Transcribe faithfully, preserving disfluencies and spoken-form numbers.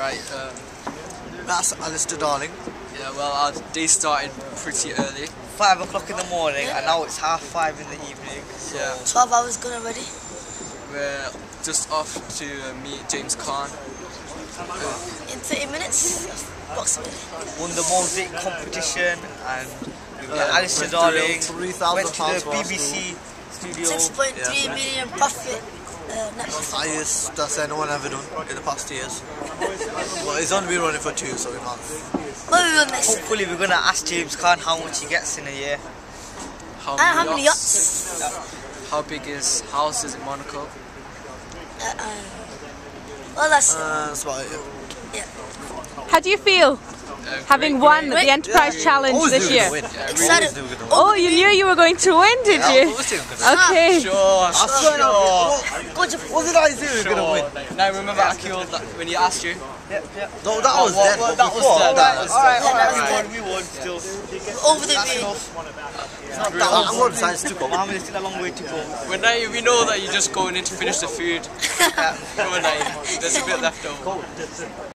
Right, um, that's Alistair Darling. Yeah, well, our day started pretty early. Five o'clock in the morning, yeah. And now it's half five in the evening. So yeah. Twelve hours gone already. We're just off to uh, meet James Caan. Uh, in thirty minutes, approximately. Won the music competition, and uh, uh, Alistair Darling went to the B B C studio. Six point three yeah. million profit. Uh, that's the highest that's anyone ever done in the past years. Well, it's only been running for two, so we might. Hopefully, we're gonna ask James Caan how much he gets in a year. How many, how many yachts? yachts? How big his house is in Monaco? Uh, um, well, that's. Uh, that's about it. Yeah. How do you feel uh, having won the Enterprise yeah, Challenge this year? Win. Yeah, excited. Really oh, you knew you were going to win, did yeah, you? Okay. Sure. Sure. sure. What did I do? Sure. Gonna win. Now remember, yeah, Akil, that when he asked you. Yeah, yeah. No, that was dead. That, that was dead. That was alright, alright. We won. Still. Over the moon. It's not that long. I'm not to go. Mohammed, it's still a long way to go. When now we know that you're just going in to finish the food. Come on, there's a bit left over.